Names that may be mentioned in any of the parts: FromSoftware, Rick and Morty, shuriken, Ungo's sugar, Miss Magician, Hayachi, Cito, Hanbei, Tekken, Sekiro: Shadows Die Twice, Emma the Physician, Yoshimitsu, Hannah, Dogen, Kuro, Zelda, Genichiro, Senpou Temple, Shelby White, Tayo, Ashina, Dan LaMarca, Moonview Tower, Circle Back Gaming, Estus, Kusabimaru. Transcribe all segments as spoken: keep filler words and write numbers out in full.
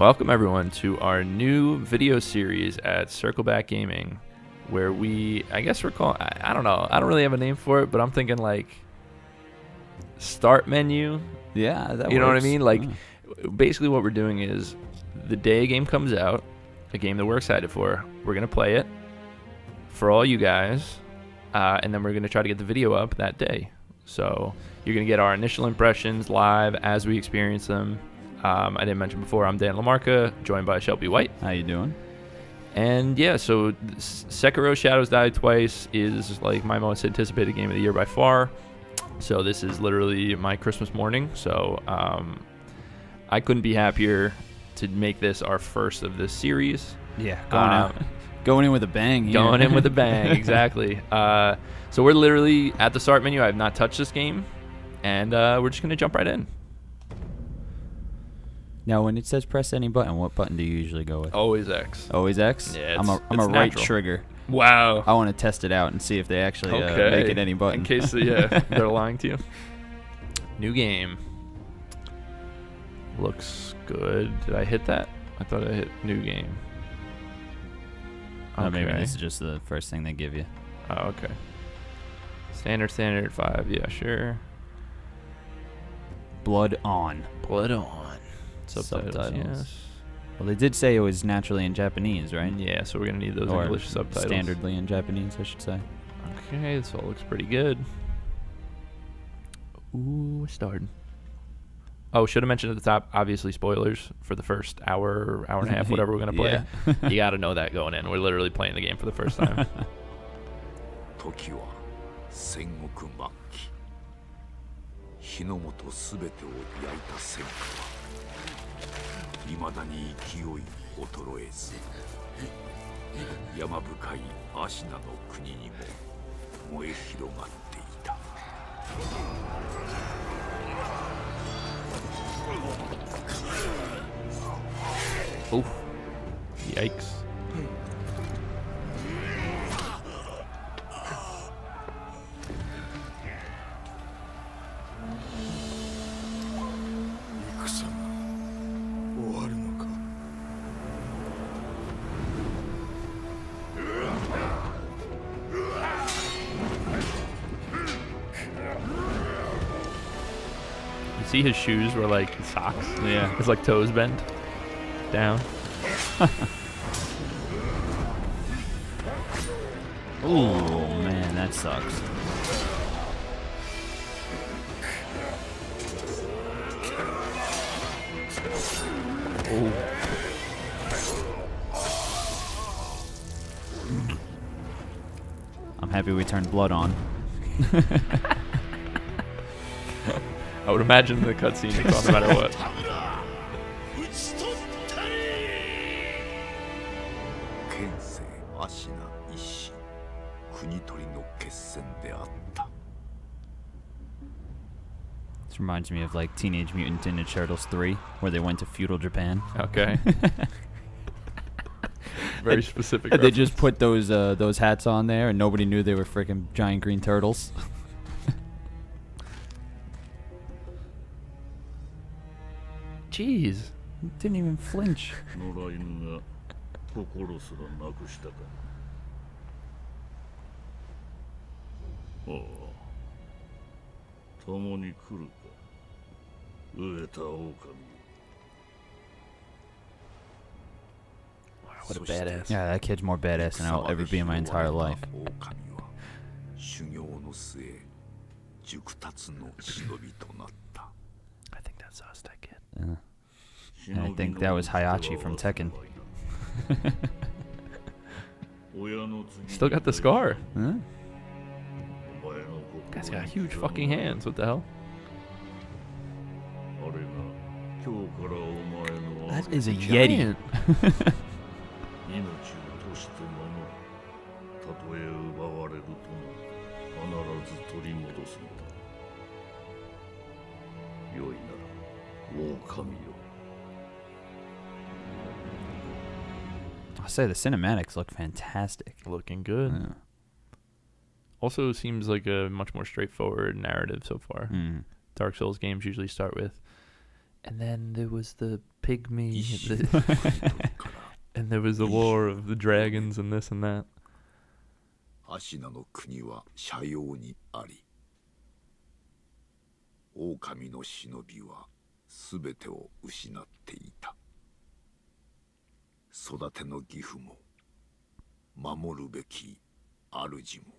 Welcome everyone to our new video series at Circle Back Gaming, where we, I guess we're calling, I, I don't know, I don't really have a name for it, but I'm thinking like start menu. Yeah, that works. You know what I mean? Like yeah. Basically what we're doing is the day a game comes out, a game that we're excited for, we're going to play it for all you guys, uh, and then we're going to try to get the video up that day. So you're going to get our initial impressions live as we experience them. Um, I didn't mention before, I'm Dan LaMarca, joined by Shelby White. How you doing? And yeah, so Sekiro: Shadows Die Twice is like my most anticipated game of the year by far. So this is literally my Christmas morning. So um, I couldn't be happier to make this our first of this series. Yeah, going, uh, in. going in with a bang here. Going in with a bang, exactly. Uh, so we're literally at the start menu. I have not touched this game, and uh, we're just going to jump right in. Now, when it says press any button, what button do you usually go with? Always X. Always X? Yeah, it's, I'm a, I'm it's a right natural. trigger. Wow. I want to test it out and see if they actually okay. uh, make it any button. In case they, yeah, they're lying to you. New game. Looks good. Did I hit that? I thought I hit new game. Okay. Oh, maybe this is just the first thing they give you. Oh, okay. Standard, standard, five. Yeah, sure. Blood on. Blood on. Subtitles, subtitles. Yes. Well, they did say it was naturally in Japanese, right? Yeah, so we're going to need those or English subtitles. Standardly in Japanese, I should say. Okay, this all looks pretty good. Ooh, we're starting. Oh, should have mentioned at the top, obviously, spoilers for the first hour, hour and a half, whatever we're going to play. Yeah. You got to know that going in. We're literally playing the game for the first time. Oh, yikes. See, his shoes were like socks. Yeah, it's like toes bent down. Oh man, that sucks. Oh. I'm happy we turned blood on. I would imagine the cutscene is no matter what. This reminds me of like Teenage Mutant Ninja Turtles three, where they went to feudal Japan. Okay. Very specific. They reference. Just put those uh, those hats on there, and nobody knew they were freaking giant green turtles. Jeez, didn't even flinch. What a badass. Yeah, that kid's more badass than I'll ever be in my entire life. I think that's us, that kid. Yeah. And I think that was Hayachi from Tekken. Still got the scar. Huh? Guy's got huge fucking hands. What the hell? That is a Yeti. I'll say the cinematics look fantastic. Looking good. Yeah. Also seems like a much more straightforward narrative so far. Mm. Dark Souls games usually start with And then there was the pygmy. The and there was the lore of the dragons and this and that. Ashina no kuni wa shayou ni ari. Okami no shinobi wa subete wo ushinatte ita. Sodate no gifu mo mamoru beki aruji mo.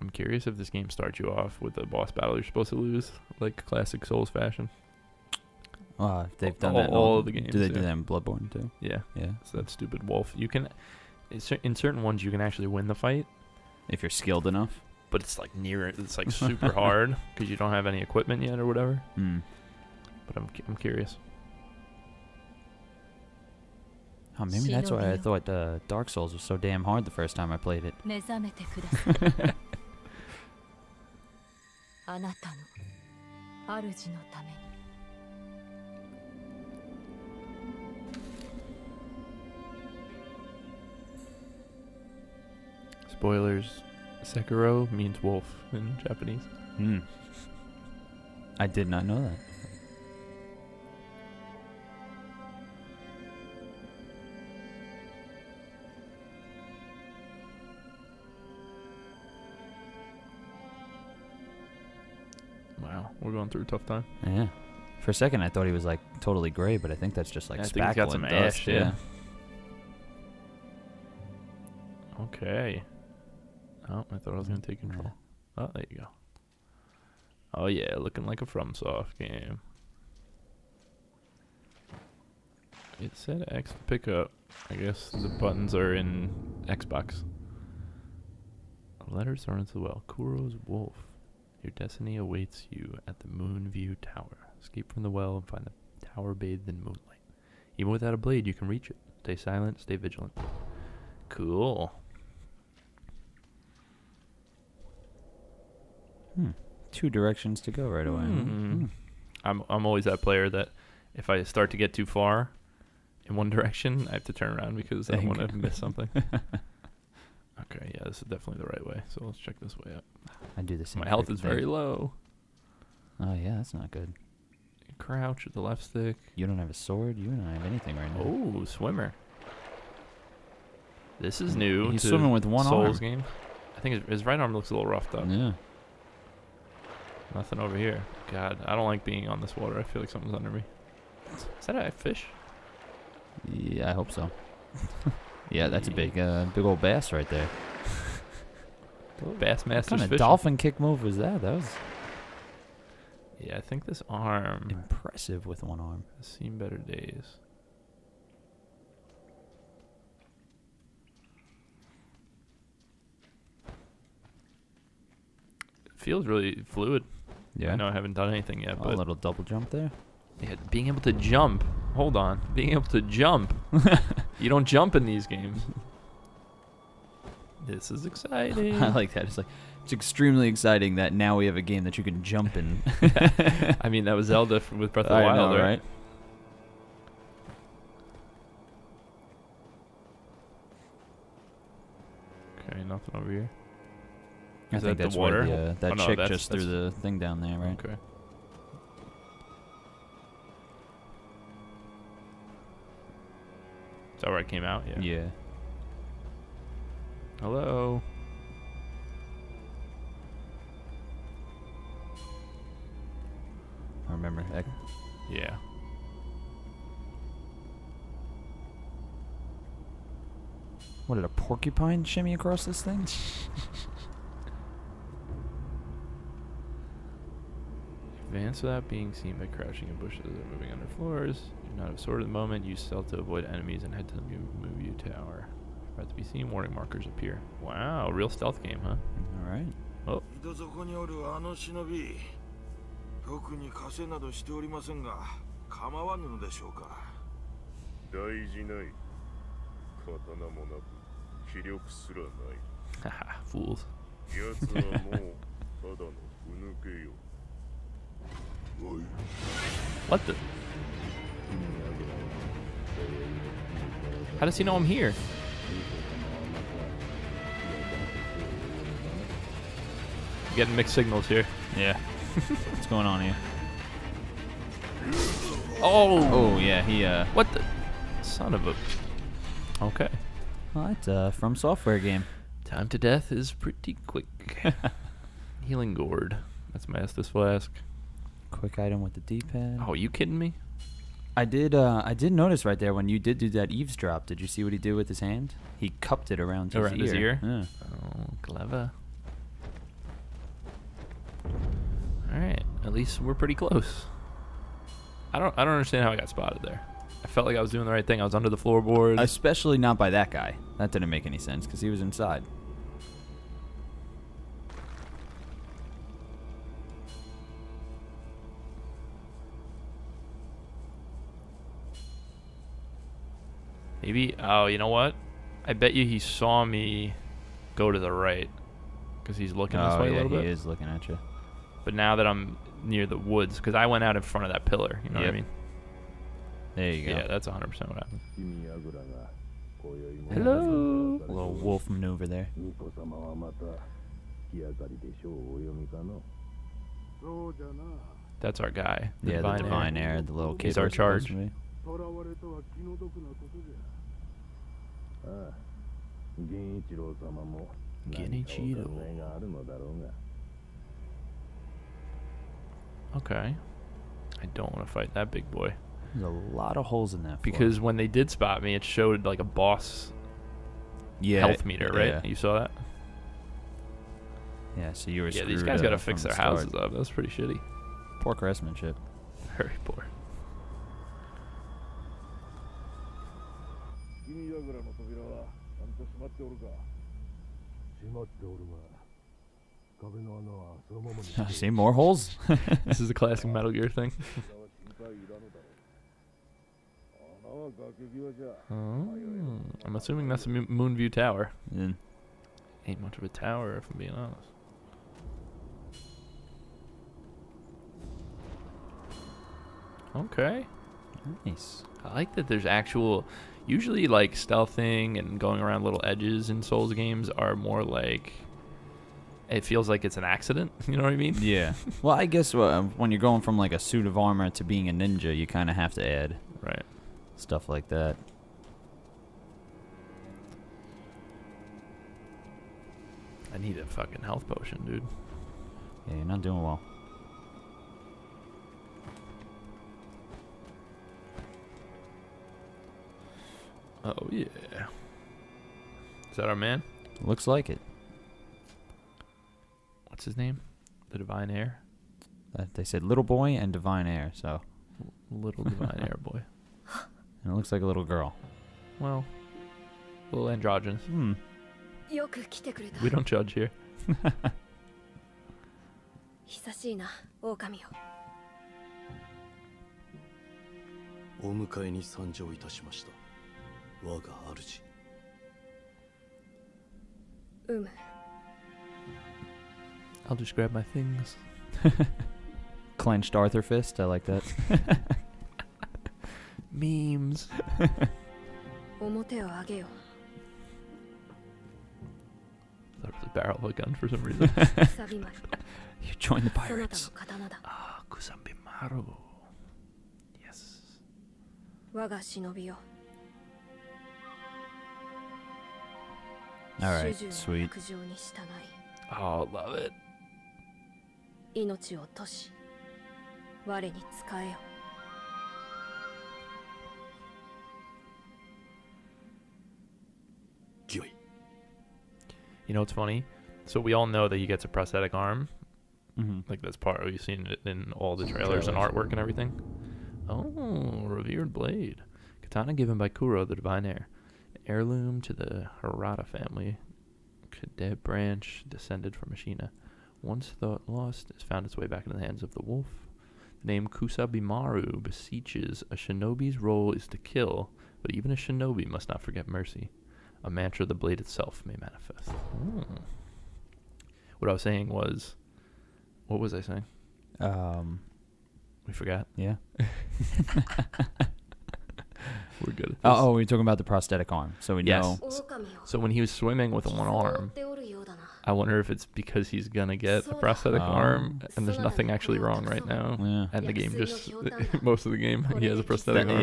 I'm curious if this game starts you off with a boss battle you're supposed to lose, like classic Souls fashion. Uh, if they've done all, that in all, all of the games. Do they do yeah. that in Bloodborne too? Yeah, yeah. It's that stupid wolf. You can, in certain ones, you can actually win the fight if you're skilled enough. But it's like near, it's like super hard because you don't have any equipment yet or whatever. Mm. But I'm, I'm curious. Oh, maybe that's why I thought uh, Dark Souls was so damn hard the first time I played it. Spoilers, Sekiro means wolf in Japanese. Hmm. I did not know that. Wow, we're going through a tough time. Yeah. For a second, I thought he was like totally gray, but I think that's just like yeah, I think he's got some dust, ash. Yeah. yeah. Okay. Oh, I thought I was gonna take control. Oh, there you go. Oh yeah, looking like a FromSoft game. It said X to pick up. I guess the buttons are in Xbox. Letters are as well. Kuro's wolf. Your destiny awaits you at the Moonview Tower. Escape from the well and find the tower bathed in moonlight. Even without a blade, you can reach it. Stay silent, stay vigilant. Cool. Hmm. Two directions to go right away. Mm-hmm. hmm. I'm I'm always that player that if I start to get too far in one direction, I have to turn around because I don't want to miss something. Okay, yeah, this is definitely the right way. So let's check this way up. I do the same. My health is very low. Oh yeah, that's not good. You crouch with the left stick. You don't have a sword. You don't have anything right now. Oh, swimmer. This is new. He's swimming with one arm. Souls game. I think his, his right arm looks a little roughed up. Yeah. Nothing over here. God, I don't like being on this water. I feel like something's under me. Is that a fish? Yeah, I hope so. Yeah, that's a big, uh, big old bass right there. Bass master's fishing. What kind of dolphin kick move was that? That was. Yeah, I think this arm. Impressive with one arm. I've seen better days. It feels really fluid. Yeah. I know I haven't done anything yet, oh, but a little double jump there. Yeah, being able to jump. Hold on. Being able to jump. You don't jump in these games. This is exciting. I like that. It's like it's extremely exciting that now we have a game that you can jump in. I mean, that was Zelda with Breath of the Wild, know, right? Okay, nothing over here. I is think that that's the water? Where the, uh, that oh, no, chick that's, just that's threw the thing down there, right? Okay. Is that where I came out? Yeah. Yeah. Hello. I remember that. Yeah. What, did a porcupine shimmy across this thing? Advance without being seen by crouching in bushes or moving under floors. Do not have a sword at the moment. Use stealth to avoid enemies and head to the Moonview Tower. About to be seen, warning markers appear. Wow, real stealth game, huh? All right. Oh. Haha, fools. What the? How does he know I'm here? I'm getting mixed signals here. Yeah. What's going on here? Oh! Oh, yeah, he, uh... What the... Son of a... Okay. Well, that's a FromSoftware game. Time to death is pretty quick. Healing gourd. That's my Estus Flask. Quick item with the D-pad. Oh, are you kidding me? I did uh, I did notice right there when you did do that eavesdrop, did you see what he did with his hand? He cupped it around his around ear. His ear? Yeah. Oh, clever. Alright, at least we're pretty close. I don't I don't understand how I got spotted there. I felt like I was doing the right thing. I was under the floorboard. Especially not by that guy. That didn't make any sense because he was inside. Maybe, oh, you know what? I bet you he saw me go to the right because he's looking this way a little bit. Oh, yeah, he is looking at you. But now that I'm near the woods, because I went out in front of that pillar, you know what I mean? There you go. Yeah, that's one hundred percent what happened. Hello! A little wolf maneuver there. That's our guy. The yeah, divine the divine heir. heir, the little kid. He's our charge. Genichiro. Okay. I don't want to fight that big boy. There's a lot of holes in that floor. Because when they did spot me, it showed like a boss yeah, health meter, right? Yeah. You saw that? Yeah, so you were screwed. Yeah, these guys got to fix their houses up. That's pretty shitty. Poor craftsmanship. Very poor. See more holes? This is a classic Metal Gear thing. Oh, I'm assuming that's a Moonview Tower. Mm. Ain't much of a tower, if I'm being honest. Okay. Nice. I like that there's actual... Usually, like, stealthing and going around little edges in Souls games are more like... It feels like it's an accident, you know what I mean? Yeah. Well, I guess uh, when you're going from, like, a suit of armor to being a ninja, you kind of have to add... Right. Stuff like that. I need a fucking health potion, dude. Yeah, you're not doing well. Oh, yeah. Is that our man? Looks like it. What's his name? The Divine Heir? Uh, they said Little Boy and Divine Heir, so... Little Divine Heir Boy. And it looks like a little girl. Well, a little androgynous. Hmm. We don't judge here. I'll just grab my things. Clenched Arthur fist. I like that. Memes. That was a barrel of a gun for some reason. You joined the pirates. Ah, oh, Kusabimaru. Yes. All right, sweet. Oh, love it. You know, it's funny. So we all know that he gets a prosthetic arm. Mm-hmm. Like, that's part of it. We've seen it in all the trailers, trailers and artwork and everything. Oh, revered blade. Katana given by Kuro, the Divine Heir. Heirloom to the Harada family. Cadet branch descended from Ashina. Once thought lost, it's found its way back into the hands of the wolf. The name Kusabimaru beseeches a shinobi's role is to kill, but even a shinobi must not forget mercy. A mantra the blade itself may manifest. Oh. What I was saying was, what was I saying? Um, we forgot. Yeah. We're good at this. Oh, oh, we were talking about the prosthetic arm. So we yes. know. So when he was swimming with one arm, I wonder if it's because he's gonna get a prosthetic um, arm, and there's nothing actually wrong right now, yeah. and the game just most of the game he has a prosthetic that, arm.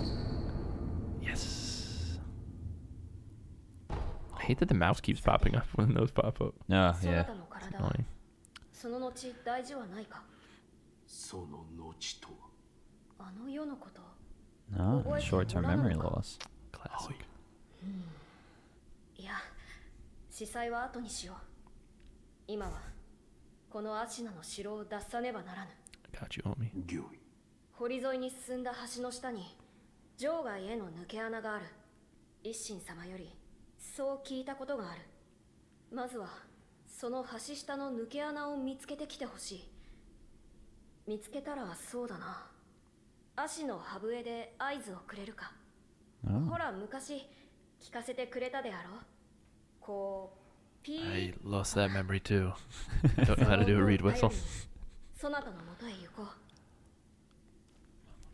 Yeah. Yes. I hate that the mouse keeps popping up when those pop up. No, oh, yeah. It's annoying. No, short-term memory loss. Classic. Yeah. Got you, homie. Oh. I lost that memory too. I don't know how to do a reed whistle.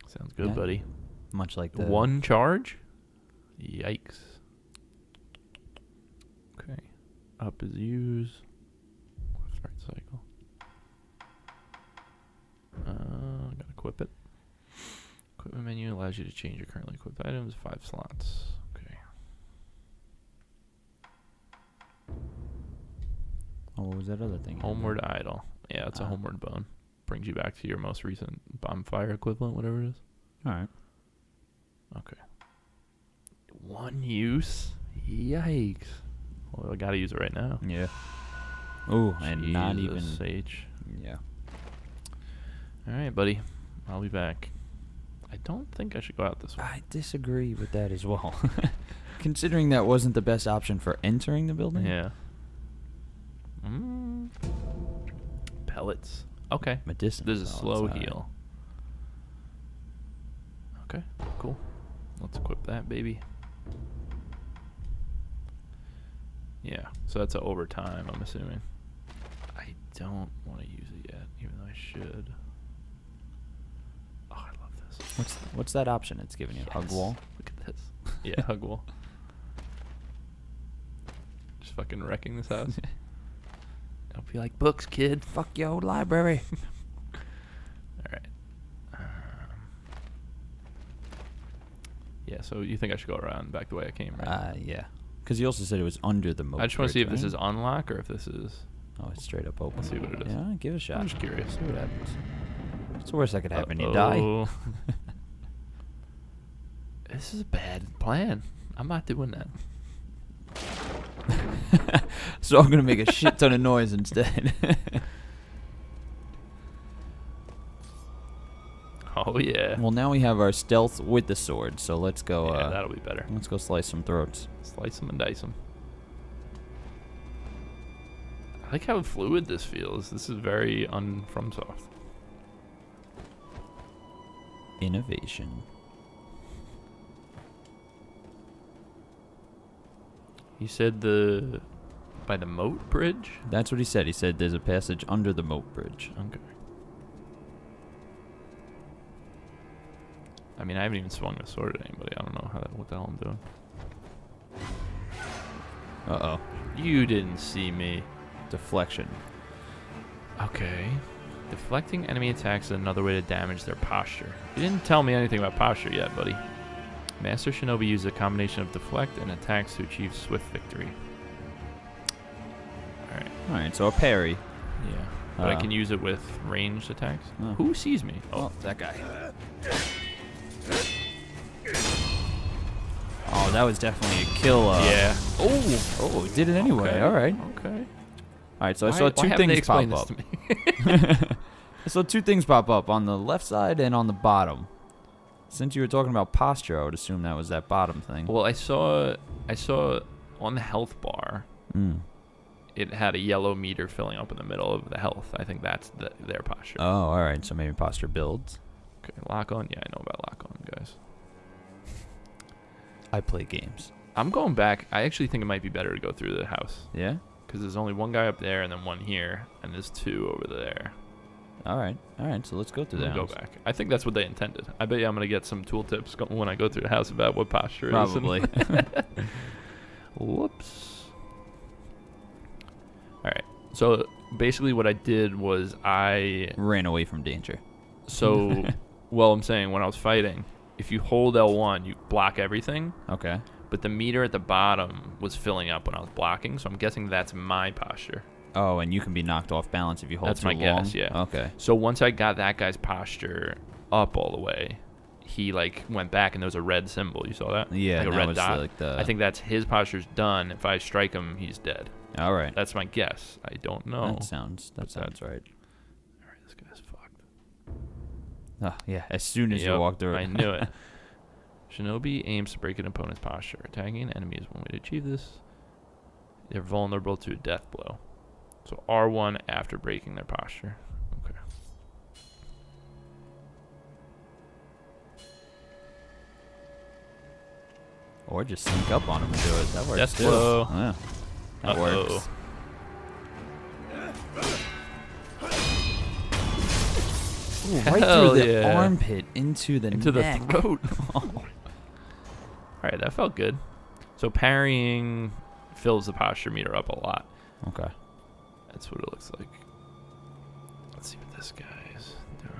Sounds good, yeah. buddy. Much like the one charge? Yikes. Okay. Up is use. Start cycle. Uh, gotta equip it. Equipment menu allows you to change your currently equipped items. Five slots. Oh, what was that other thing? Homeward Idol. Yeah, it's uh, a homeward bone. Brings you back to your most recent bonfire equivalent, whatever it is. All right. Okay. One use. Yikes. Well, I gotta use it right now. Yeah. Oh, and not even Sage. Yeah. All right, buddy. I'll be back. I don't think I should go out this way. I disagree with that as well. Considering that wasn't the best option for entering the building. Yeah. Mm. Pellets. Okay. Medicinal. There's a slow right. heal. Okay, cool. Let's equip that, baby. Yeah, so that's an overtime, I'm assuming. I don't want to use it yet, even though I should. Oh, I love this. What's, th what's that option it's giving you? Yes. Hug wall? Look at this. Yeah, hug wall. Just fucking wrecking this house. I'll be like, books, kid. Fuck your old library. All right. Um, yeah, so you think I should go around back the way I came, right? Uh, yeah. Because you also said it was under the moat. I just want to see if right? this is unlock or if this is... Oh, it's straight up open. Let's see what it is. Yeah, give it a shot. I'm just curious. See what happens. What's the worst that could happen? Uh-oh. You die. This is a bad plan. I'm not doing that. So I'm gonna make a shit ton of noise instead. Oh yeah. Well, now we have our stealth with the sword, so let's go. Yeah, uh, that'll be better. Let's go slice some throats. Slice them and dice them. I like how fluid this feels. This is very un-FromSoft. Innovation. You said the by the moat bridge? That's what he said. He said there's a passage under the moat bridge. Okay. I mean, I haven't even swung a sword at anybody. I don't know how that, what the hell I'm doing. Uh-oh. You didn't see me. Deflection. Okay. Deflecting enemy attacks is another way to damage their posture. You didn't tell me anything about posture yet, buddy. Master Shinobi uses a combination of deflect and attacks to achieve swift victory. Alright. Alright, so a parry. Yeah. But uh, I can use it with ranged attacks. Uh, Who sees me? Oh, well, that guy. Oh, that was definitely a kill. Uh, yeah. Oh, oh, did it anyway. Okay. Alright. Okay. Alright, so why, I saw two things pop up. I saw two things pop up on the left side and on the bottom. Since you were talking about posture, I would assume that was that bottom thing. Well, I saw, I saw on the health bar, mm. it had a yellow meter filling up in the middle of the health. I think that's the, their posture. Oh, all right. So maybe posture builds. Okay, lock on. Yeah, I know about lock on, guys. I play games. I'm going back. I actually think it might be better to go through the house. Yeah? Because there's only one guy up there and then one here, and there's two over there. All right, all right. So let's go through the house. Go back. I think that's what they intended. I bet you I'm gonna get some tool tips when I go through the house about what posture it is. Probably. Whoops. So basically what I did was I... ran away from danger. So, well, I'm saying when I was fighting, if you hold L one, you block everything. Okay. But the meter at the bottom was filling up when I was blocking, so I'm guessing that's my posture. Oh, and you can be knocked off balance if you hold too long? That's my guess, yeah. Okay. So once I got that guy's posture up all the way, he like went back and there was a red symbol. You saw that? Yeah. Like a red dot. Like the... I think that's his posture's done. If I strike him, he's dead. All right. That's my guess. I don't know. That sounds. That sounds right. All right. This guy's fucked. Oh yeah. As soon as yep, you walked through it, I knew it. Shinobi aims to break an opponent's posture. Attacking an enemy is one way to achieve this. They're vulnerable to a death blow. So R one after breaking their posture. Okay. Or just sneak up on him and do it. That works. Death blow. Yeah. That Uh-oh. works. Ooh, right Hell through the yeah. armpit into the into neck. the throat. All right, that felt good. So parrying fills the posture meter up a lot. Okay, that's what it looks like. Let's see what this guy is doing.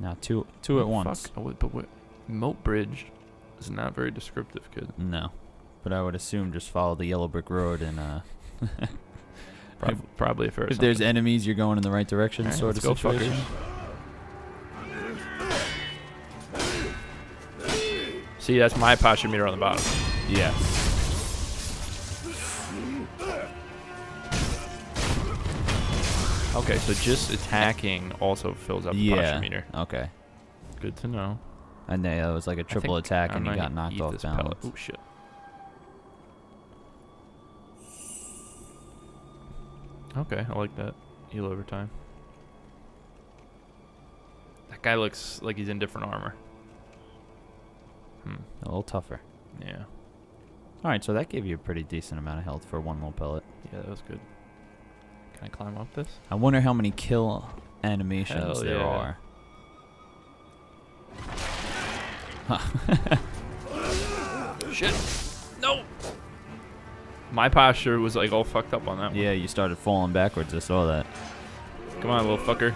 Now two two oh, at once. Fuck. Oh, but what? Moat Bridge is not very descriptive, kid. No. But I would assume just follow the yellow brick road and uh, probably, probably if something. there's enemies, you're going in the right direction, right, sort of situation. See, that's my posture meter on the bottom. Yeah. Okay, so just attacking also fills up the yeah. posture meter. Okay. Good to know. I know it was like a triple attack, I'm and you got knocked off balance. Oh shit. Okay, I like that. Heal over time. That guy looks like he's in different armor. Hmm. A little tougher. Yeah. Alright, so that gave you a pretty decent amount of health for one little pellet. Yeah, that was good. Can I climb up this? I wonder how many kill animations Hell there yeah. are. Huh. Shit. No! My posture was like all fucked up on that one. Yeah, you started falling backwards. I saw that. Come on, little fucker.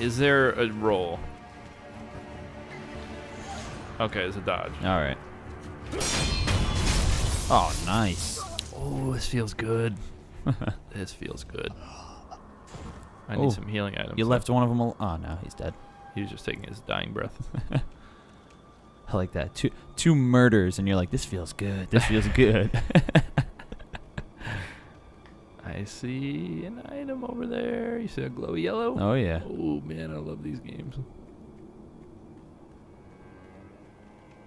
Is there a roll? Okay, there's a dodge. All right. Oh, nice. Oh, this feels good. This feels good. I need oh, some healing items. You left one of them al- Oh, no, he's dead. He was just taking his dying breath. I like that. Two two murders, and you're like, this feels good. This feels good. I see an item over there. You see a glowy yellow? Oh, yeah. Oh, man, I love these games.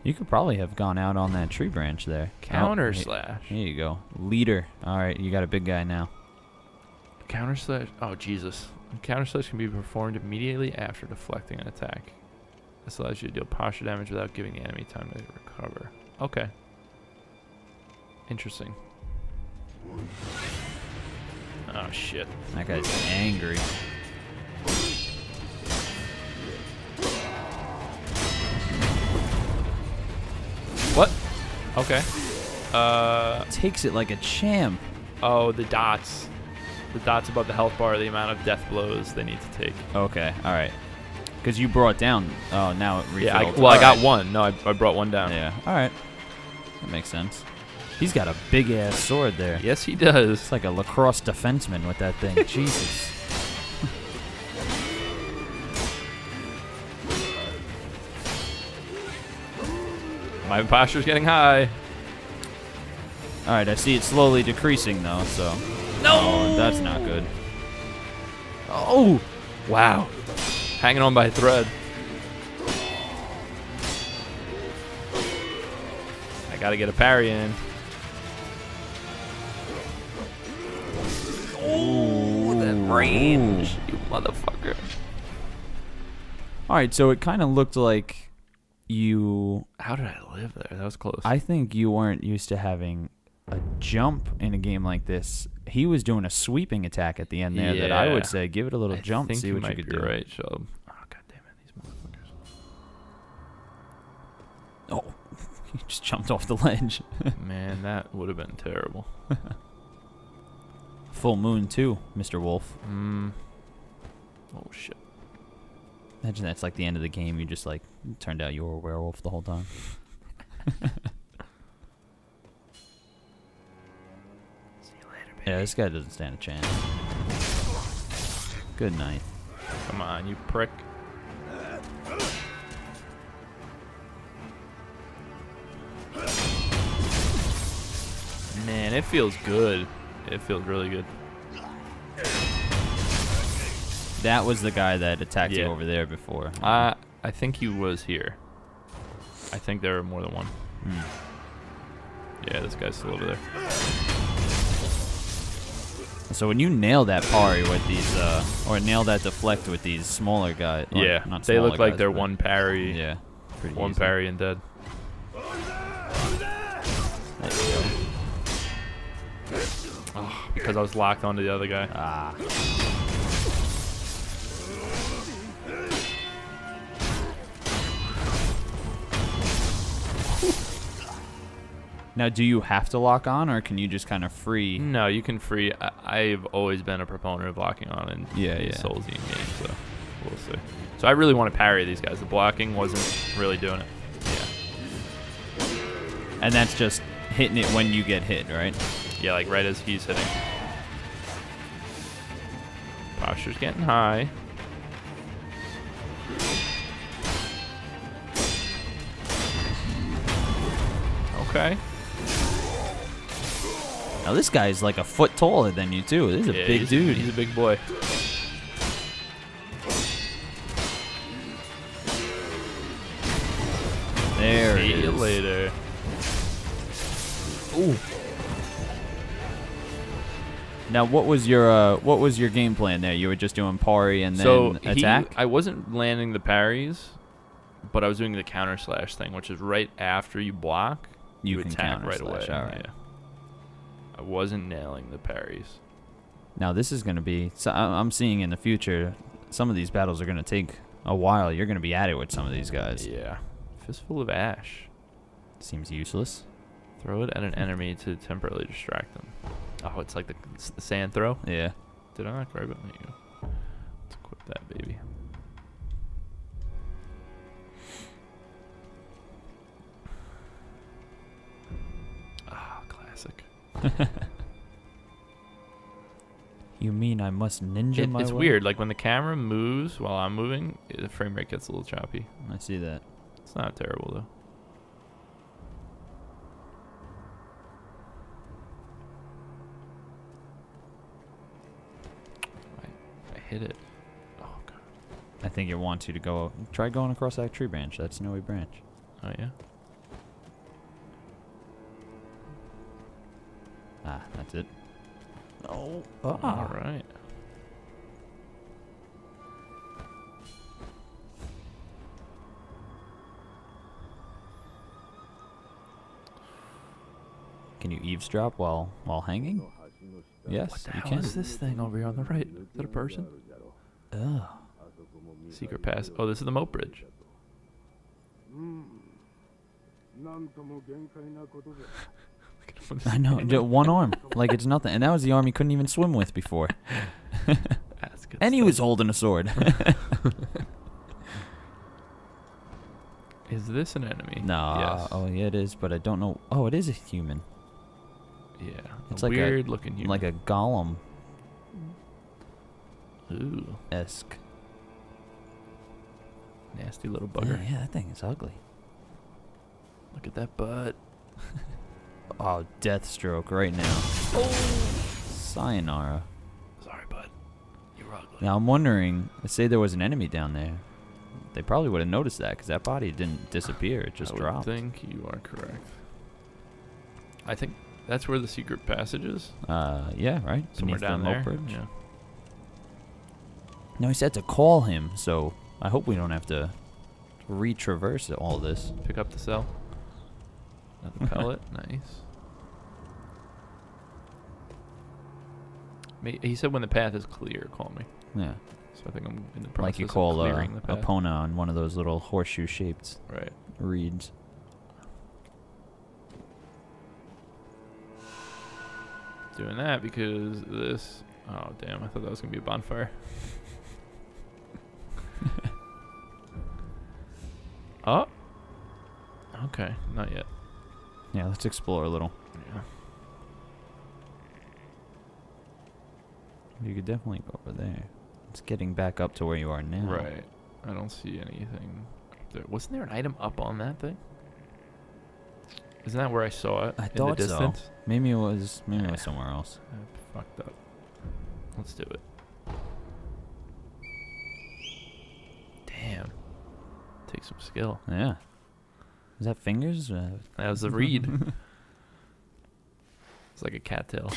You could probably have gone out on that tree branch there. Counter oh, slash. There you go. Leader. All right, you got a big guy now. Counter slash. Oh, Jesus. Counter slash can be performed immediately after deflecting an attack. This allows you to deal posture damage without giving the enemy time to recover. Okay. Interesting. Oh, shit. That guy's angry. What? Okay. Uh. Takes it like a champ. Oh, the dots. The dots above the health bar are the amount of death blows they need to take. Okay, alright. Because you brought down. Oh, now it refilled. Yeah, I, well, all I right. got one. No, I, I brought one down. Yeah, all right. That makes sense. He's got a big-ass sword there. Yes, he does. It's like a lacrosse defenseman with that thing. Jesus. My posture's getting high. All right, I see it slowly decreasing, though, so. No! Oh, that's not good. Oh! Wow. Hanging on by a thread. I gotta get a parry in. Oh, that range, you motherfucker. All right, so it kind of looked like you... How did I live there? That was close. I think you weren't used to having a jump in a game like this. He was doing a sweeping attack at the end there yeah. that I would say give it a little I jump think see you what might you could be do. Right, Shelb. Oh, god damn it, these motherfuckers. Oh, He just jumped off the ledge. Man, that would have been terrible. Full moon too, Mister Wolf. Mm. Oh shit. Imagine that's like the end of the game. You just like, it turned out you were a werewolf the whole time. See you later, baby. Yeah, this guy doesn't stand a chance. Good night. Come on, you prick. Man, it feels good. It feels really good. That was the guy that attacked yeah. you over there before. I, I think he was here. I think there are more than one. Hmm. Yeah, this guy's still over there. So when you nail that parry with these, uh, or nail that deflect with these smaller guys. Yeah, not they look like guys, they're one parry. Yeah, pretty one easy. parry and dead. There you go. Oh, because I was locked onto the other guy. Ah. Now, do you have to lock on, or can you just kind of free? No, you can free. I, I've always been a proponent of locking on in yeah, yeah. Souls game, so we'll see. So I really want to parry these guys. The blocking wasn't really doing it. Yeah. And that's just hitting it when you get hit, right? Yeah, like right as he's hitting. Posture's getting high. Okay. Now this guy is like a foot taller than you too. This is yeah, a big he's, dude. He's a big boy. There he is. See you later. Ooh. Now, what was your uh, what was your game plan there? You were just doing parry and then so attack? He, I wasn't landing the parries, but I was doing the counter slash thing, which is right after you block, you, you can attack right slash, away. All right. Yeah. I wasn't nailing the parries. Now this is going to be. So I'm seeing in the future, some of these battles are going to take a while. You're going to be at it with some of these guys. Yeah. Fistful of ash. Seems useless. Throw it at an enemy to temporarily distract them. Oh, it's like the, it's the sand throw? Yeah. Did I not grab it? There you go. Let's equip that, baby. Ah, oh, classic. You mean I must ninja it, my It's way? Weird. Like, when the camera moves while I'm moving, the frame rate gets a little choppy. I see that. It's not terrible, though. Hit it. Oh god. I think it wants you to go. Try going across that tree branch. That snowy branch. Oh yeah. Ah, that's it. Oh. Ah. All right. Can you eavesdrop while while hanging? Yes, what the you hell can. Is this thing over here on the right? Is that a person? Oh. Secret pass. Oh, this is the moat bridge. I know. One arm. Like it's nothing. And that was the arm he couldn't even swim with before. That's good and stuff. He was holding a sword. Is this an enemy? No. Yes. Oh, yeah, it is. But I don't know. Oh, it is a human. Yeah, it's a like weird a, looking human. Like a golem. Ooh. Esque. Nasty little bugger. Yeah, yeah, that thing is ugly. Look at that butt. Oh, death stroke right now. Oh. Sayonara. Sorry, bud. You were ugly. Now, I'm wondering, let's say there was an enemy down there. They probably would have noticed that because that body didn't disappear. It just I dropped. I think you are correct. I think. That's where the secret passage is? Uh, yeah, right? Somewhere down there. Yeah. No, he said to call him, so I hope we don't have to re-traverse all this. Pick up the cell. Another pellet. Nice. He said when the path is clear, call me. Yeah. So I think I'm in the process like you call, of clearing uh, the path. Like you call a pona on one of those little horseshoe-shaped right. reeds. doing that because this... Oh, damn. I thought that was going to be a bonfire. Oh. Okay. Not yet. Yeah, let's explore a little. Yeah. You could definitely go over there. It's getting back up to where you are now. Right. I don't see anything up there. Wasn't there an item up on that thing? Isn't that where I saw it? I thought so. Maybe it was. Maybe it was somewhere else. I fucked up. Let's do it. Damn. Takes some skill. Yeah. Was that fingers? That was the reed. It's like a cattail.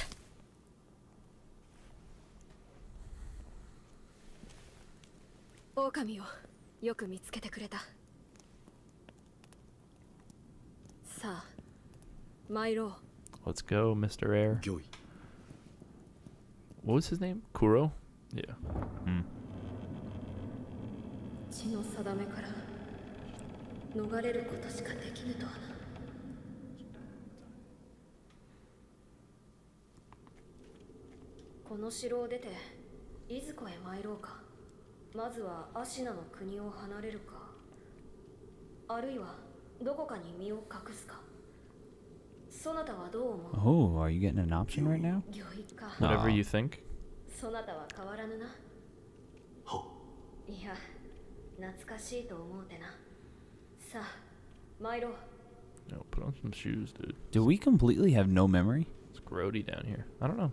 Let's go, Mister Air. What was his name? Kuro? Yeah. Mm. Oh, are you getting an option right now? Whatever you think. No, put on some shoes, dude. Do we completely have no memory? It's grody down here. I don't know.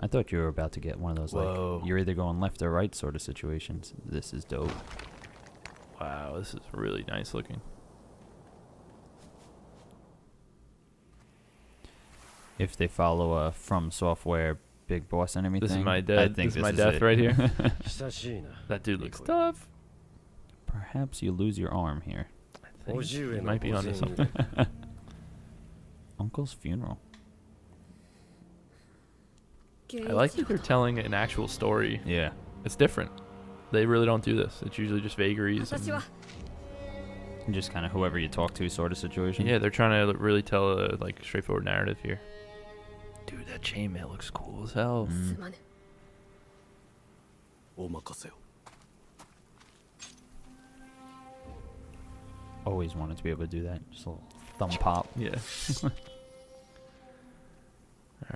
I thought you were about to get one of those, Whoa. like, you're either going left or right sort of situations. This is dope. Wow, this is really nice looking. If they follow a FromSoftware big boss enemy this thing, is my death. I think this, this is my is death it. right here. That dude looks tough. Perhaps you lose your arm here. I think it might be onto something. Uncle's funeral. I like that they're telling an actual story. Yeah. It's different. They really don't do this. It's usually just vagaries. And, and just kind of whoever you talk to sort of situation. Yeah, they're trying to really tell a like straightforward narrative here. Dude, that chainmail looks cool as hell. Mm. Always wanted to be able to do that. Just a little thumb pop. Yeah. All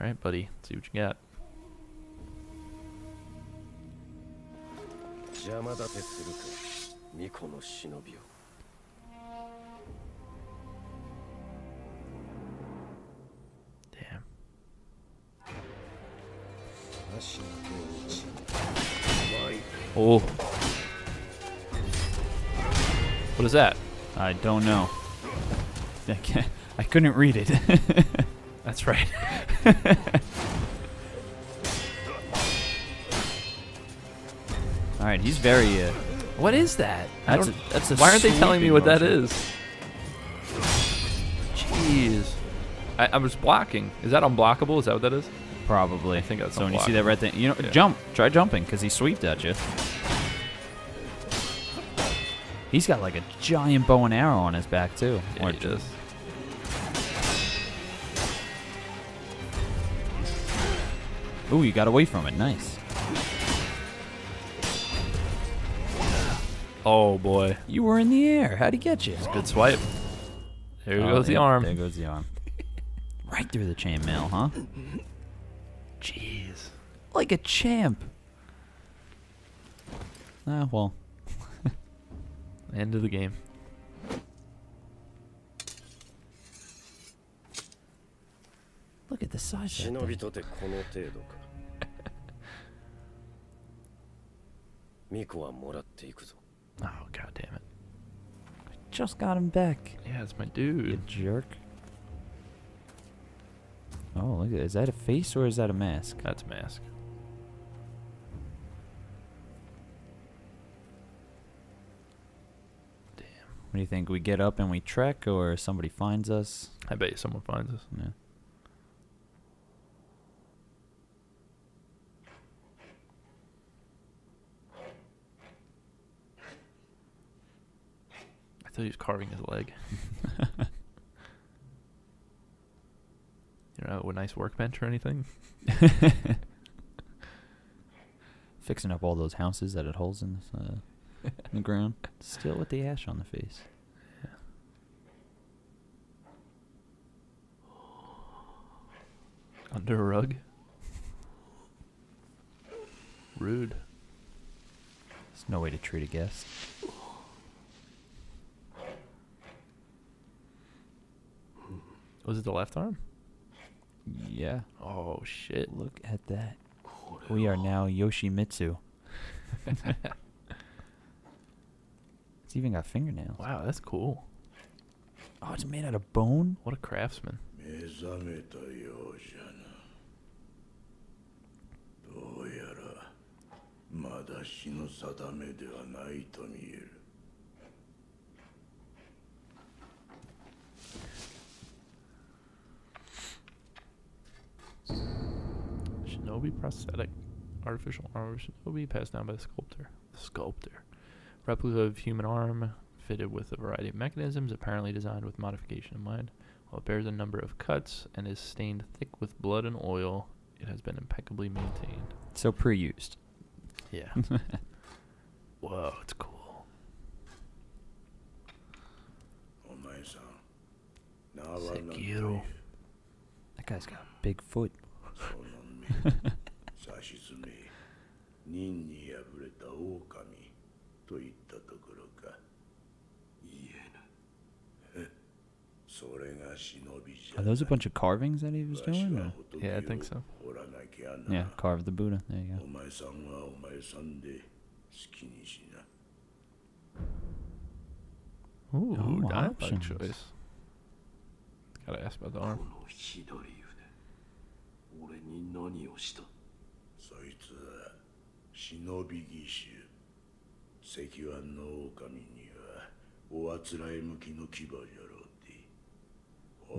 right, buddy. Let's see what you got. Damn. Oh. What is that? I don't know. I can't, I couldn't read it. That's right. All right, he's very. Uh, what is that? That's I don't, a, that's a why aren't they telling me what motion. that is? Jeez, I, I was blocking. Is that unblockable? Is that what that is? Probably. I think that's so. When you see that red thing, you know, yeah. jump. Try jumping, cause he sweeped at you. He's got like a giant bow and arrow on his back too. Yeah, or he does. Ooh, you got away from it. Nice. Oh, boy. You were in the air. How'd he get you? Good swipe. There oh, goes the yeah, arm. There goes the arm. Right through the chainmail, huh? Jeez. Like a champ. Ah, well. End of the game. Look at the size of that thing. Oh, god damn it. I just got him back. Yeah, it's my dude. You jerk. Oh, look at that. Is that a face or is that a mask? That's a mask. Damn. What do you think? We get up and we trek or somebody finds us? I bet you someone finds us. Yeah. I So he's carving his leg. You're out with a nice workbench or anything? Fixing up all those houses that had holes in the, uh, in the ground. Still with the ash on the face. Yeah. Under a rug? Rude. There's no way to treat a guest. Was it the left arm? Yeah. Oh, shit. Look at that. We are now Yoshimitsu. It's even got fingernails. Wow, that's cool. Oh, it's made out of bone? What a craftsman. Shinobi prosthetic, artificial arm of shinobi passed down by the sculptor. The sculptor. Replica of human arm fitted with a variety of mechanisms, apparently designed with modification in mind. While it bears a number of cuts and is stained thick with blood and oil, it has been impeccably maintained. So pre-used. Yeah. Whoa, it's cool. Sekiro. That guy's got a big foot. Are those a bunch of carvings that he was doing? Or? Yeah, I think so. Yeah, carve the Buddha. There you go. Ooh, oh, dialogue choice. Gotta ask about the arm.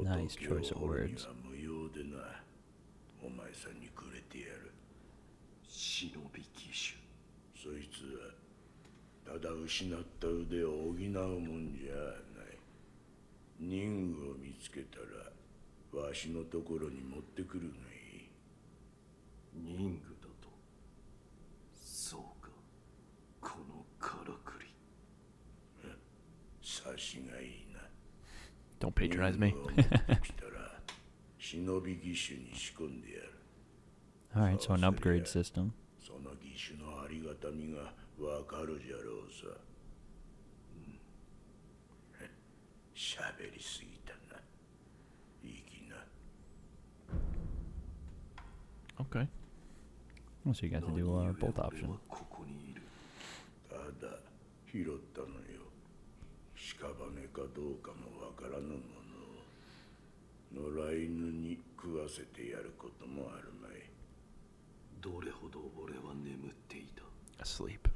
Nice choice of words. Don't patronize me. Alright, so an upgrade system. Okay. Well, so you got to do uh, both options. Asleep.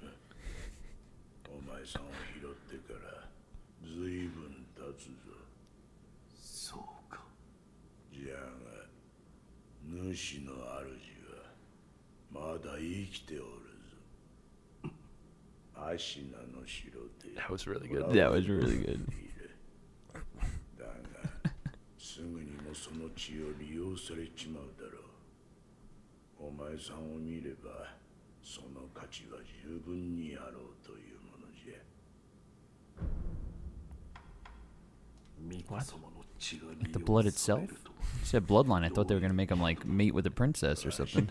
That was really good. That was really good. What? Like the blood itself? You said bloodline. I thought they were going to make him like mate with a princess or something.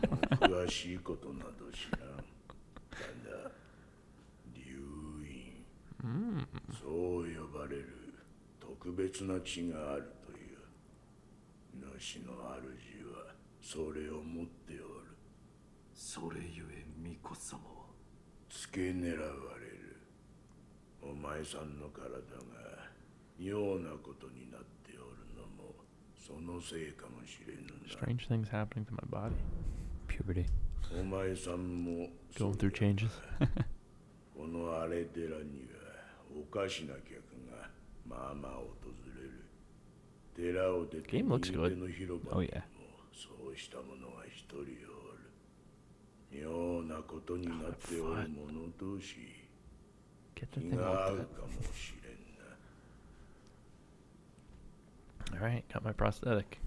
Mm. Strange things happening to my body. Puberty. Going through changes. Game looks good. Oh yeah. Oh, that foot. Get the thing off that. Alright, got my prosthetic.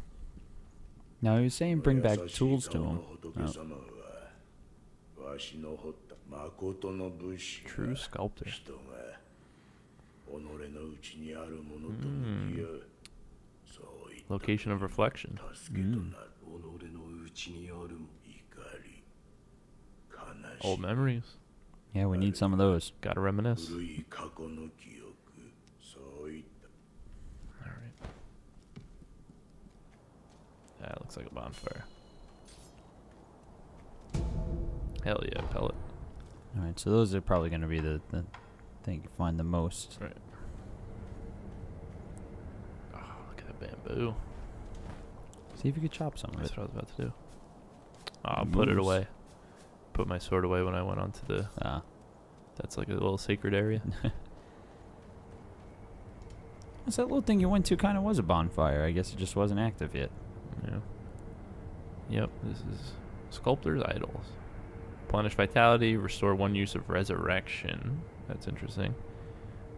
Now he was saying bring back tools to him. Oh. True sculptor. Mm. Location of reflection. Mm. Old memories. Yeah, we need some of those. Gotta reminisce. That looks like a bonfire. Hell yeah, pellet. Alright, so those are probably going to be the, the thing you find the most. Right. Oh, look at that bamboo. See if you could chop some of it. That's what I was about to do. Oh, I'll put it away. Put my sword away when I went onto the... Ah. That's like a little sacred area. That little thing you went to kind of was a bonfire. I guess it just wasn't active yet. Yeah. Yep, this is Sculptor's Idols. Replenish vitality, restore one use of resurrection. That's interesting.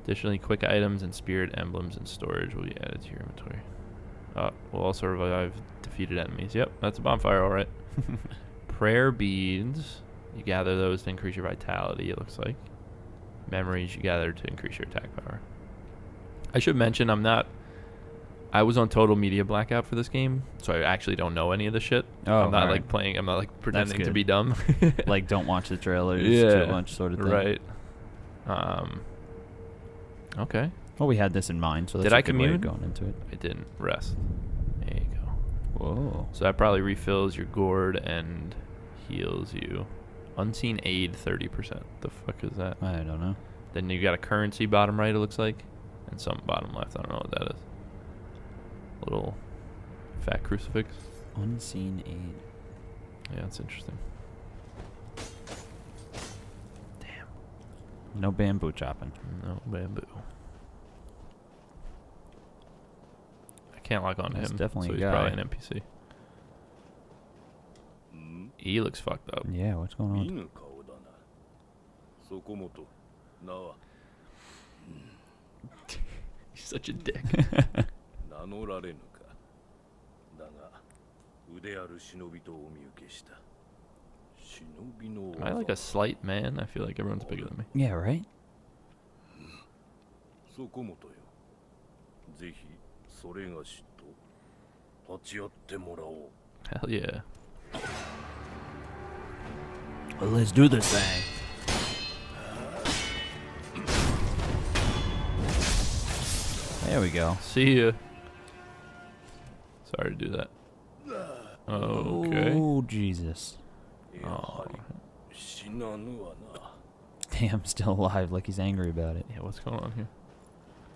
Additionally, quick items and spirit emblems and storage will be added to your inventory. Uh, we'll also revive defeated enemies. Yep, that's a bonfire, all right. Prayer beads. You gather those to increase your vitality, it looks like. Memories you gather to increase your attack power. I should mention I'm not... I was on total media blackout for this game, so I actually don't know any of the shit. Oh, I'm not right. like playing. I'm not like pretending to be dumb. Like don't watch the trailers yeah, too much, sort of thing. Right. Um. Okay. Well, we had this in mind, so that's did a I good commune? Way of going into it. I didn't rest. There you go. Whoa. So that probably refills your gourd and heals you. Unseen aid, thirty percent. The fuck is that? I don't know. Then you got a currency bottom right, it looks like, and some bottom left. I don't know what that is. Little fat crucifix. Unseen aid. Yeah, that's interesting. Damn. No bamboo chopping. No bamboo. I can't lock on to him. Definitely, so he's probably an N P C. Mm? He looks fucked up. Yeah, what's going on? He's such a dick. Am I like a slight man? I feel like everyone's bigger than me. Yeah, right? Hell yeah. Well, let's do this thing. There we go. See ya. Sorry to do that. Okay. Oh, Jesus. Oh. Damn, still alive, like he's angry about it. Yeah, what's going on here?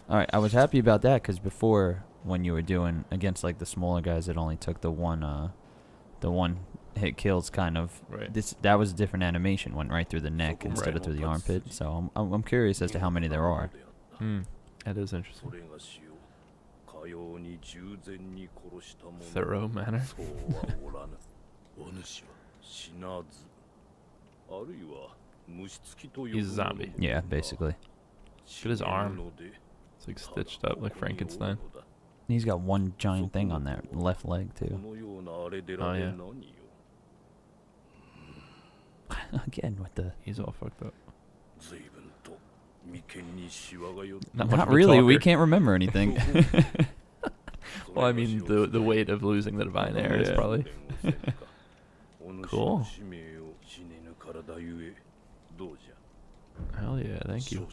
Alright, I was happy about that, because before, when you were doing against, like, the smaller guys, it only took the one, uh, the one hit kills, kind of. Right. This, that was a different animation, went right through the neck instead right. of through the armpit, so I'm, I'm curious as to how many there are. Hmm, that is interesting. Thorough manner. He's a zombie. Yeah, basically. Look at his arm. It's like stitched up like Frankenstein. And he's got one giant thing on that left leg, too. Oh, yeah. Again, with the... He's all fucked up. Not, Not really. We can't remember anything. Well, I mean, the the weight of losing the divine air yeah. is probably cool. Hell yeah! Thank you.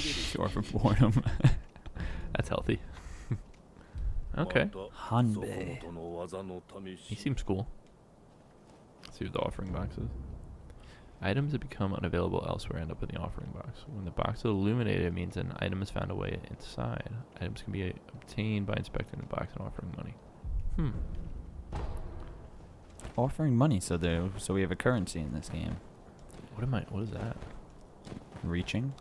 Sure for boredom. That's healthy. Okay. Hanbei. He seems cool. Let's see what the offering box is. Items that become unavailable elsewhere end up in the offering box. When the box is illuminated, it means an item has found a way inside. Items can be obtained by inspecting the box and offering money. Hmm. Offering money, so there, so we have a currency in this game. What am I? What is that? Reaching.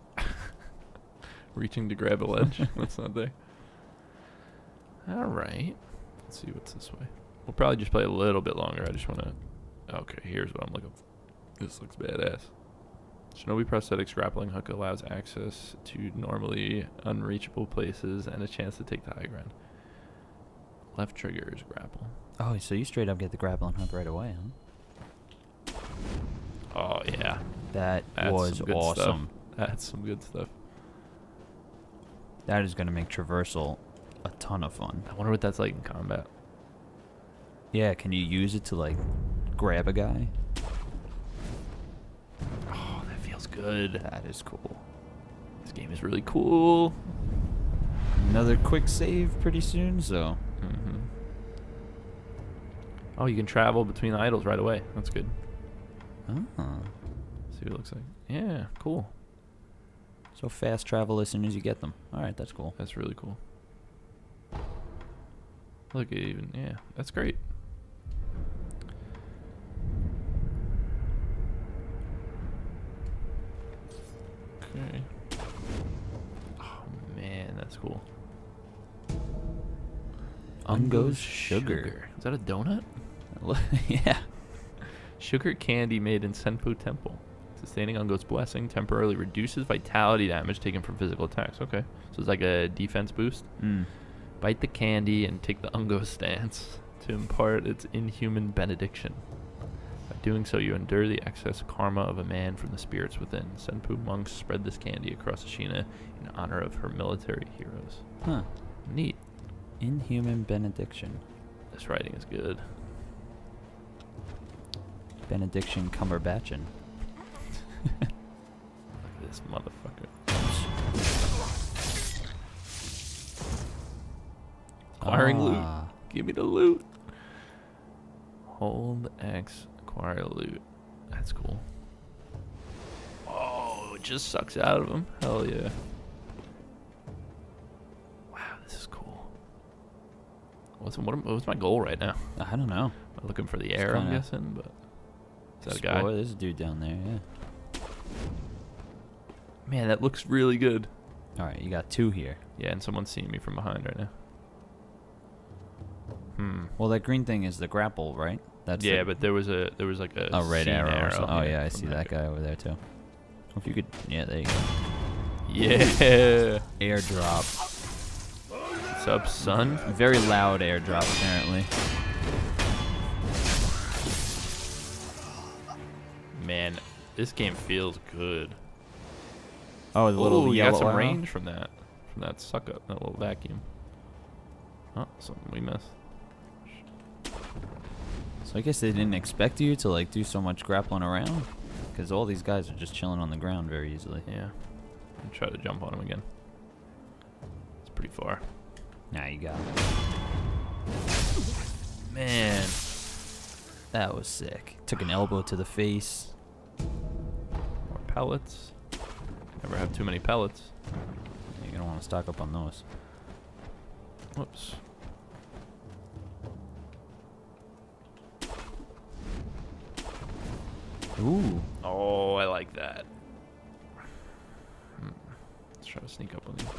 Reaching to grab a ledge. That's not there. All right. Let's see what's this way. We'll probably just play a little bit longer. I just want to. Okay, here's what I'm looking for. This looks badass. Shinobi Prosthetics grappling hook allows access to normally unreachable places and a chance to take the high ground. Left trigger is grapple. Oh, so you straight up get the grappling hook right away, huh? Oh, yeah. That That's was awesome. Stuff. That's some good stuff. That is going to make traversal a ton of fun. I wonder what that's like in combat. Yeah, can you use it to, like, grab a guy? Oh, that feels good. That is cool. This game is really cool. Another quick save pretty soon, so... Mm-hmm. Oh, you can travel between idols right away. That's good. Oh. See what it looks like. Yeah, cool. So fast travel as soon as you get them. All right, that's cool. That's really cool. Look, it even, yeah, that's great. Okay. Oh man, that's cool. Ungo's sugar. sugar. Is that a donut? Yeah. Sugar candy made in Senpou Temple. Sustaining Ungo's blessing temporarily reduces vitality damage taken from physical attacks. Okay, so it's like a defense boost. Mm. Bite the candy and take the Ungo stance to impart its inhuman benediction. By doing so, you endure the excess karma of a man from the spirits within. Senpou monks spread this candy across Ashina in honor of her military heroes. Huh. Neat. Inhuman benediction. This writing is good. Benediction Cumberbatchin. Look at this motherfucker. Acquiring ah. loot. Give me the loot. Hold X, acquire loot. That's cool. Oh, it just sucks out of him. Hell yeah. Wow, this is cool. What's, what, what's my goal right now? I don't know. I'm looking for the air, I'm guessing, but... Is that a guy? There's a dude down there, yeah. Man, that looks really good. Alright, you got two here. Yeah, and someone's seeing me from behind right now. Hmm. Well, that green thing is the grapple, right? That's yeah, the, but there was a there was like a, a red arrow. arrow oh yeah, I see that guy over there too. If you could, yeah, there you go. Yeah. Airdrop. What's up, son? Very loud airdrop apparently. Man, this game feels good. Oh, the little Ooh, yellow. You got some arrow. range from that, from that suck up, that little vacuum. Oh, something we missed. So I guess they didn't expect you to like do so much grappling around, because all these guys are just chilling on the ground very easily. Yeah. I'll try to jump on them again. It's pretty far. Nah, you got it. Man, that was sick. Took an elbow to the face. More pellets. Never have too many pellets. You're gonna want to stock up on those. Whoops. Ooh. Oh, I like that. Hmm. Let's try to sneak up on these guys.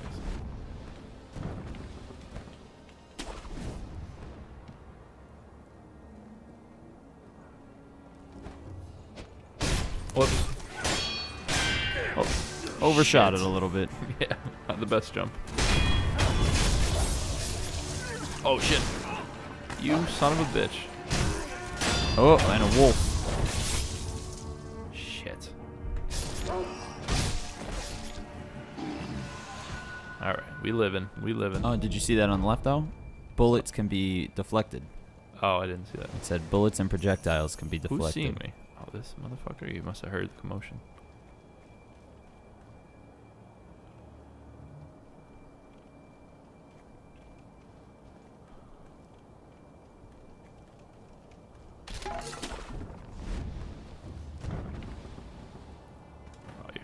Whoops. Oh, overshot Shit. it a little bit. Yeah, not the best jump. Oh shit. You son of a bitch. Oh, and a wolf. Shit. Alright, we livin'. We livin'. Oh, did you see that on the left though? Bullets can be deflected. Oh, I didn't see that. It said bullets and projectiles can be deflected. Who's seeing me? Oh, this motherfucker, you must have heard the commotion.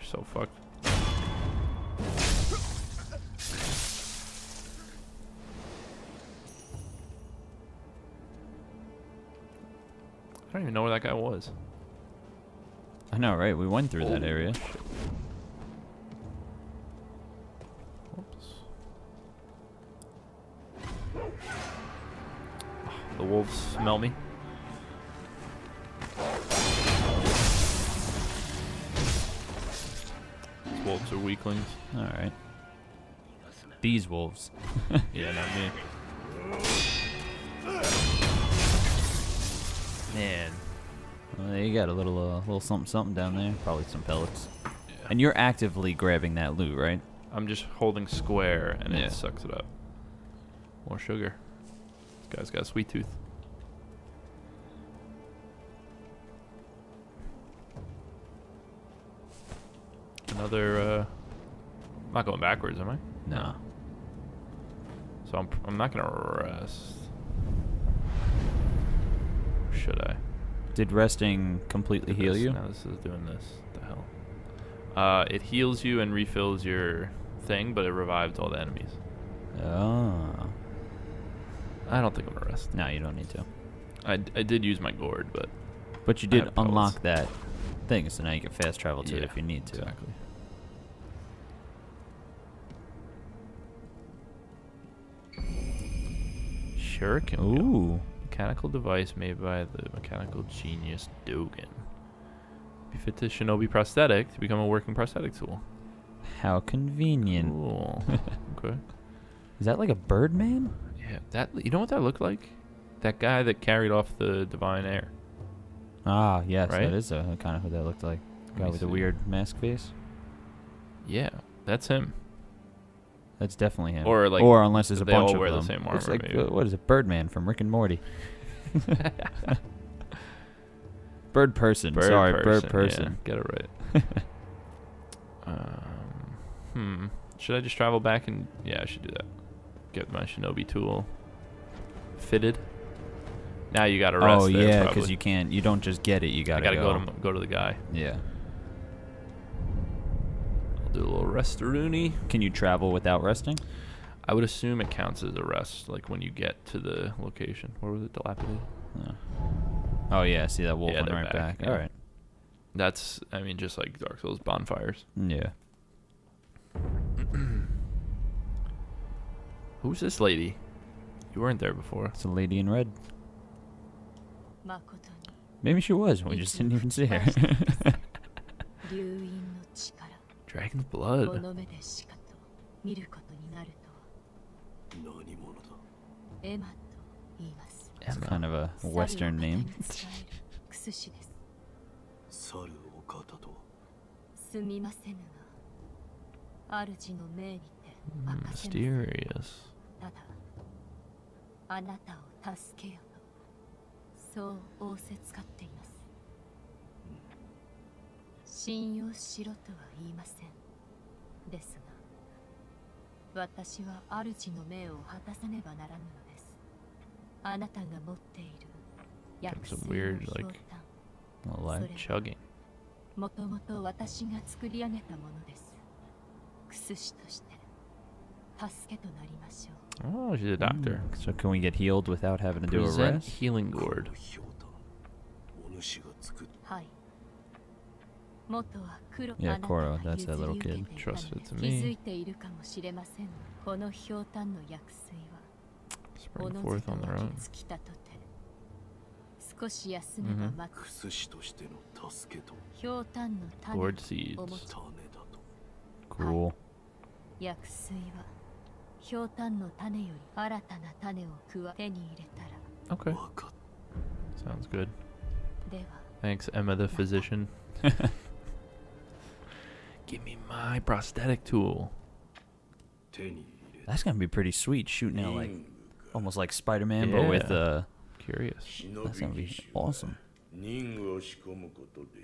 So fucked. I don't even know where that guy was. I know, right? We went through oh, that area. Shit. Oops. The wolves smell me. are weaklings. All right. These wolves. Yeah, not me. Man. Well, you got a little, uh, little something, something down there. Probably some pellets. Yeah. And you're actively grabbing that loot, right? I'm just holding square, and yeah. It sucks it up. More sugar. This guy's got a sweet tooth. Another. Uh, I'm not going backwards, am I? No. So I'm. I'm not gonna rest. Should I? Did resting completely heal you? No, this is doing this. What the hell? Uh, it heals you and refills your thing, but it revives all the enemies. Oh. I don't think I'm gonna rest. No, you don't need to. I, I did use my gourd, but. But you did unlock that thing, so now you can fast travel to yeah, it if you need to. Exactly. Sure can. Ooh. Mechanical device made by the mechanical genius Dogen. Be fit to Shinobi prosthetic to become a working prosthetic tool. How convenient. Cool. Okay. Is that like a bird man? Yeah. That, you know what that looked like? That guy that carried off the divine air. Ah, yes. Right? That is a, kind of what that looked like. The guy with the weird mask face. Yeah. That's him. That's definitely him. Or, like, or unless there's a bunch of them. They all wear the same armor, it's like, maybe. What is it? Birdman from Rick and Morty. Bird person. Bird Sorry, person, bird person. Yeah, get it right. um, hmm. Should I just travel back and... Yeah, I should do that. Get my shinobi tool fitted. Now you gotta rest. Oh, there, yeah, because you can't... You don't just get it. You gotta, I gotta go. Go, to, go to the guy. Yeah. Do a little rest-a-rooney. Can you travel without resting? I would assume it counts as a rest, like when you get to the location. Where was it? Dilapidated? No. Oh, yeah. See, that wolf yeah, went right back. back. Yeah. All right. That's, I mean, just like Dark Souls bonfires. Yeah. Who's this lady? You weren't there before. It's a lady in red. Maybe she was. We just didn't even see her. Dragon's blood. It's kind of a Western name. Mysterious. Some weird, like, alive chugging. Oh, she's a doctor. Mm. So can we get healed without having to Present do a rest? Healing gourd. Yeah, Kuro, that's that little kid. Trusted to me. Spring forth on their own. Mm-hmm. Gourd seeds. Cool. Okay. Sounds good. Thanks, Emma the Physician. Give me my prosthetic tool. That's gonna be pretty sweet, shooting out like almost like Spider-Man, yeah. But with uh curious. That's gonna be awesome.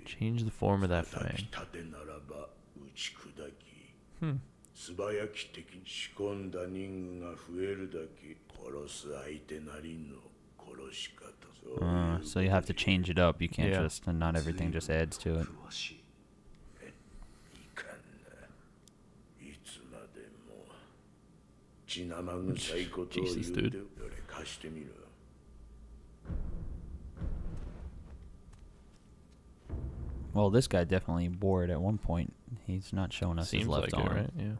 Change the form of that fang. Hmm. Uh, so you have to change it up. You can't yeah. just, and not everything just adds to it. Jesus, dude. Well, this guy definitely bored at one point. He's not showing us Seems his left like arm. It, right? Yeah.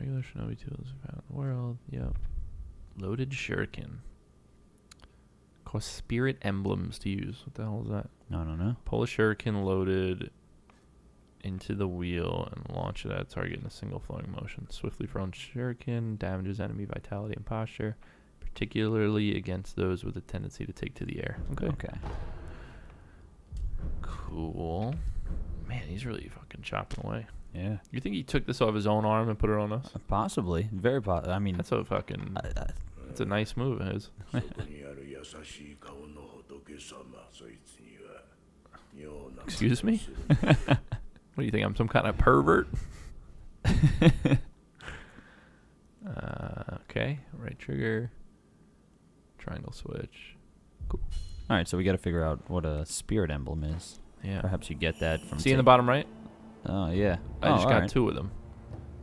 Regular shinobi tools around the world. Yep. Loaded shuriken. Cost spirit emblems to use. What the hell is that? No, no, no. Pull a shuriken loaded into the wheel and launch it at a target in a single flowing motion. Swiftly thrown shuriken damages enemy vitality and posture, particularly against those with a tendency to take to the air. Okay. Okay. Cool. Man, he's really fucking chopping away. Yeah. You think he took this off his own arm and put it on us? Uh, possibly. Very possible. I mean, that's a fucking. Uh, uh, that's a nice move of his. Excuse me? What do you think? I'm some kind of pervert? uh, okay. Right trigger. Triangle switch. Cool. All right, so we got to figure out what a spirit emblem is. Yeah. Perhaps you get that from. See in the bottom right? Oh, yeah. I oh, just got right. two of them.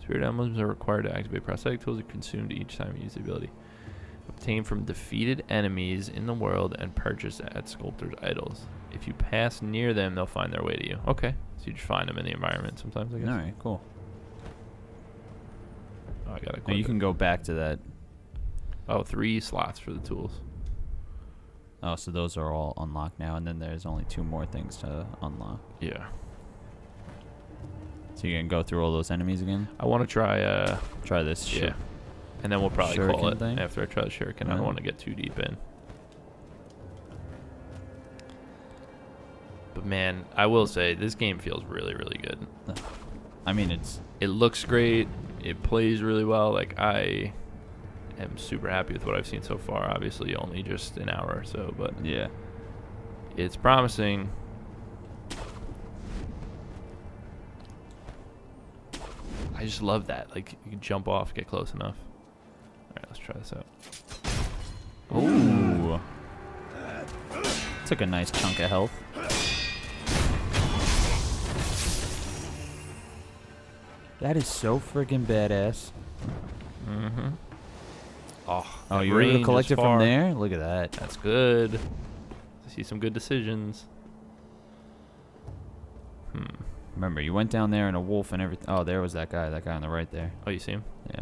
Spirit emblems are required to activate prosthetic tools that are consumed each time you use the ability. Obtained from defeated enemies in the world and purchased at sculptors' idols. If you pass near them, they'll find their way to you. Okay. So you just find them in the environment sometimes, I guess. All right, cool. Oh, I got to. Now you it. can go back to that. Oh, three slots for the tools. Oh, so those are all unlocked now, and then there's only two more things to unlock. Yeah. So you can go through all those enemies again? I want to try uh try this. Yeah. And then we'll probably call it thing? after I try the shuriken. Right. I don't want to get too deep in. But man, I will say this game feels really, really good. I mean, it's it looks great. It plays really well. Like I am super happy with what I've seen so far. Obviously, only just an hour or so, but yeah, it's promising. I just love that. Like, you can jump off, get close enough. All right, let's try this out. Ooh. Took a nice chunk of health. That is so freaking badass. Mm-hmm. Oh, oh you were able to collect it from there? Look at that. That's good. I see some good decisions. Hmm. Remember, you went down there and a wolf and everything. Oh, there was that guy. That guy on the right there. Oh, you see him? Yeah.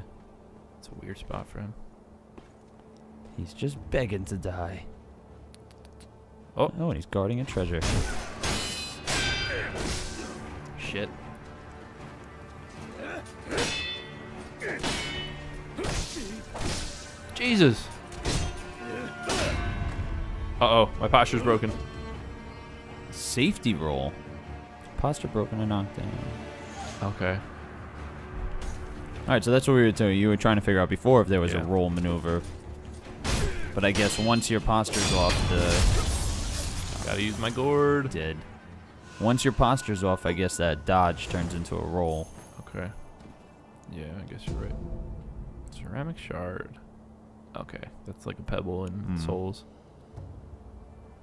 It's a weird spot for him. He's just begging to die. Oh. Oh, and he's guarding a treasure. Shit. Jesus. Uh-oh. My posture's broken. Safety roll. Posture broken and knocked down. Okay. All right, so that's what we were doing. You were trying to figure out before if there was yeah. a roll maneuver. But I guess once your posture's off, the... Gotta use my gourd. Did. Once your posture's off, I guess that dodge turns into a roll. Okay. Yeah, I guess you're right. Ceramic shard. Okay, that's like a pebble in mm. Souls.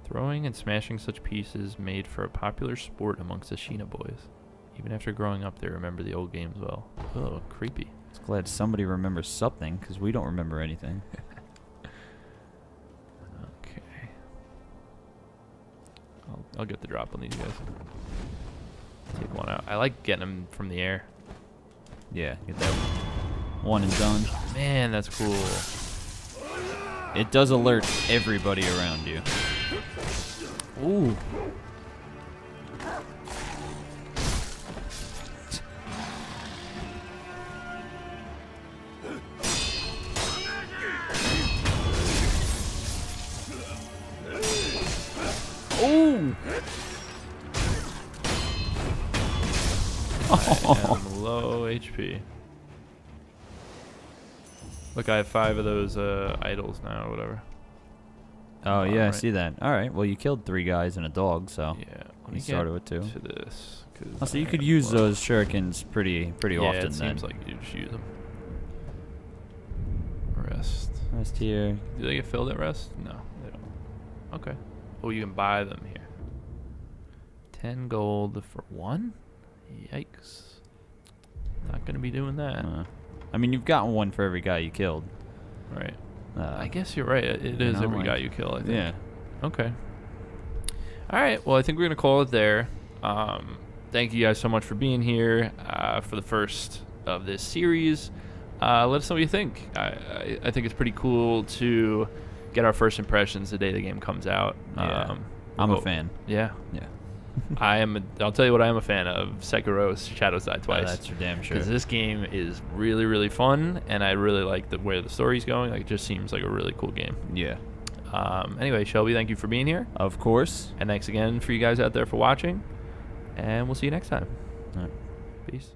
Throwing and smashing such pieces made for a popular sport amongst Ashina boys. Even after growing up, they remember the old games well. Oh, creepy. It's glad somebody remembers something, because we don't remember anything. Okay. I'll, I'll get the drop on these guys. Take one out. I like getting them from the air. Yeah, get that one and done. Man, that's cool. It does alert everybody around you. Ooh. Ooh. I am low H P. Look, I have five of those uh, idols now or whatever. Oh, yeah, right. I see that. All right, well, you killed three guys and a dog, so yeah, you started with two. To this, oh, so you could use blood. those shurikens pretty pretty yeah, often then. Yeah, it seems then. like you just use them. Rest. Rest here. Do they get filled at rest? No, they don't. Okay. Oh, you can buy them here. Ten gold for one? Yikes. Not going to be doing that. Uh, I mean, you've gotten one for every guy you killed. Right. Uh, I guess you're right. It, it is know, every like, guy you kill, I think. Yeah. Okay. All right. Well, I think we're going to call it there. Um, thank you guys so much for being here uh, for the first of this series. Uh, let us know what you think. I, I, I think it's pretty cool to get our first impressions the day the game comes out. Yeah. Um, I'm oh, a fan. Yeah. Yeah. I am. A, I'll tell you what I am a fan of: Sekiro: Shadows Die Twice. Oh, that's for damn sure. Because this game is really, really fun, and I really like the where the story's going. Like, it just seems like a really cool game. Yeah. Um, anyway, Shelby, thank you for being here. Of course. And thanks again for you guys out there for watching. And we'll see you next time. All right. Peace.